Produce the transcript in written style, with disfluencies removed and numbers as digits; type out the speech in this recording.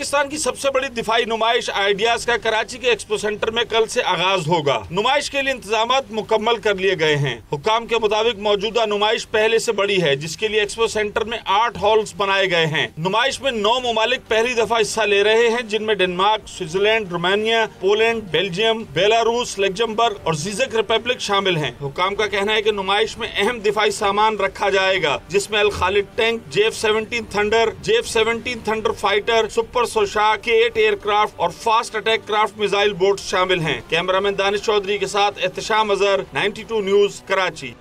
पाकिस्तान की सबसे बड़ी दिफाई नुमाइश आइडियाज का कराची के एक्सपो सेंटर में कल से आगाज होगा। नुमाइश के लिए इंतजाम मुकम्मल कर लिए गए हैं। हुक्काम के मुताबिक मौजूदा नुमाइश पहले से बड़ी है, जिसके लिए एक्सपो सेंटर में 8 हॉल्स बनाए गए हैं। नुमाइश में 9 ममालिक पहली दफा हिस्सा ले रहे हैं, जिनमें Denmark, Switzerland, Romania, Poland, Belgium, Belarus, Luxembourg और जिज़क रिपब्लिक शामिल है। हुक्काम का कहना है की नुमाइश में अहम दिफाई सामान रखा जाएगा, जिसमे Al Khalid tank, JF-17 thunder, JF-17 thunder fighter, super सोशा के एट एयरक्राफ्ट और fast attack craft missile boat शामिल हैं। कैमरामैन दानिश चौधरी के साथ इहतिशाम अजर, 92 न्यूज़, कराची।